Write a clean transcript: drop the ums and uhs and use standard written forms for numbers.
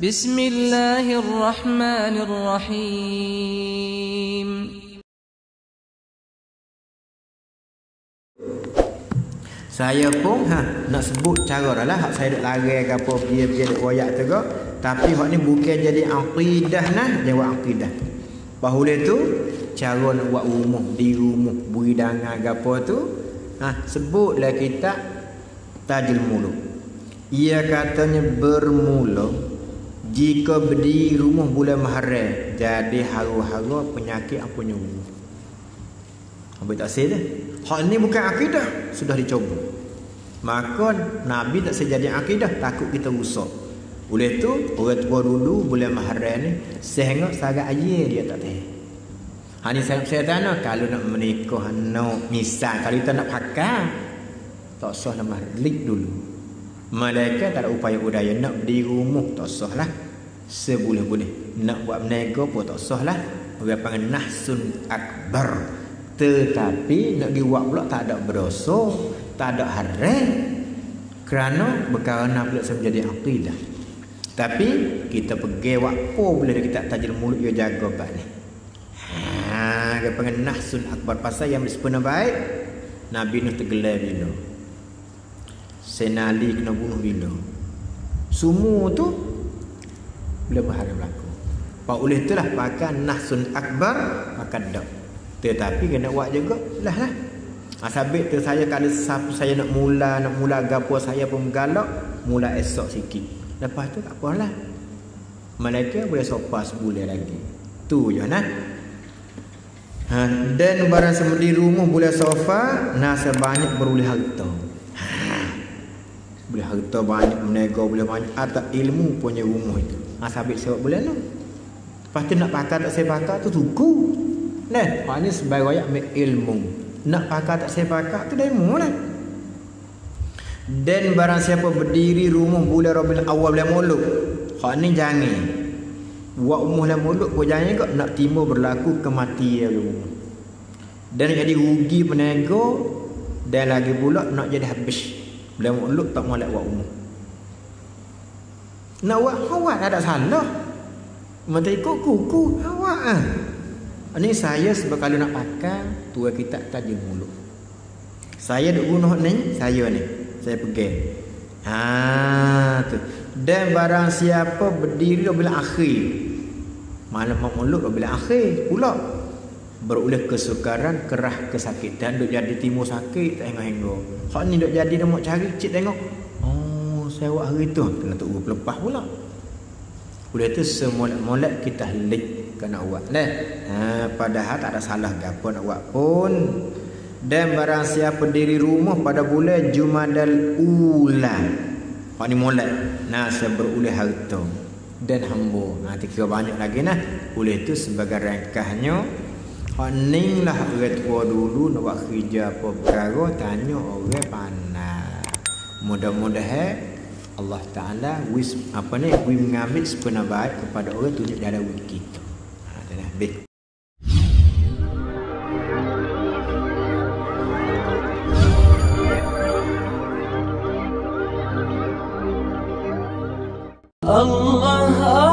بسم الله الرحمن الرحيم Saya pun nak sebut cara lah hak saya duk lari ke apa dia duk wayak tu ke tapi hak ni bukan jadi aqidah nah jawab aqidah. Bahula tu cara nak buat rumah di rumah buridangan ke apa tu sebutlah kitab Tajul Muluk. Ia katanya bermula jika berdiri rumah bulan Muharram jadi hara-hara penyakit apa nyuruh. Habis tak saya dah. Hak ni bukan akidah, sudah dicoba. Maka Nabi tak saya jadi akidah, takut kita rusak. Oleh tu orang tua dulu bulan Muharram ni sehingga sangat air dia tak tahu. Hani saya tanya kalau nak menikah nak misal kalau kita nak pakai tak sah nama lik dulu. Malaikat tak ada upaya budaya nak berdiri rumah tak sah lah. Seboleh-boleh nak buat berniaga pun tak sah lah. Orang panggil nahsun akbar. Tetapi nak buat pula tak ada berdosa, tak ada haram. Kerana berkerana pula saya menjadi aqidah. Tapi kita pergi wakpo boleh kita tajil mulut dia jaga bab ni. Orang panggil nahsun akbar pasal yang bersempena baik Nabi Nuh tergelar bila. Senali kena bunuh bila semua tu bila berharap berlaku pak oleh itulah pakai nahsun akbar pakai dak tetapi kena buat juga lah asabik tu saya kalau saya nak mula gapo saya pun galak mula esok sikit lepas tu tak apalah malaikat boleh sopas sebulan lagi tu je nah dan barang semedi rumah boleh sofa nah sebanyak beroleh harta boleh harta banyak, menaga boleh banyak atau ilmu punya rumah itu sabit sebab boleh no. Lepas tu nak pakar tak saya pakar tu suku nah, hanya sebaik rakyat ambil ilmu nak pakar tak saya pakar tu dah ilmu lah dan barang siapa berdiri rumah bulan Rabiul Awal bulan Muluk hak ni jangan buat rumah bulan Muluk pun jangan kot nak timur berlaku kematian rumah dan jadi rugi menaga dan lagi pula nak jadi habis bulan Muluk tak molek buat umur nak buat awak tak ada salah mesti ikut awak ni saya sebab kalau nak pakai tua kita Tajul Muluk saya duk guna ni saya pegang tu dan barang siapa berdiri bila akhir malam Muluk bila akhir pula beroleh kesukaran kerah kesakitan duk jadi timur sakit tak hengok-hengok hak ni duk jadi dah nak cari cik tengok oh saya buat hari tu kena tuk guru pelepas pula boleh tu semolek-molek kita helik kena buat leh padahal tak ada salah gapo nak buat pun dan barang siapa diri rumah pada bulan Jumadal Ula hak ni molek nah seberoleh harta dan hamba nanti kira banyak lagi nah boleh tu sebagai rangkahnya Haning lah orang tua dulu nak buat kerja apa perkara tanya orang pandai. Mudah-mudahan Allah Taala we mengambil sepenuh baik kepada orang tunjuk jalan kita. Dah habis. Allah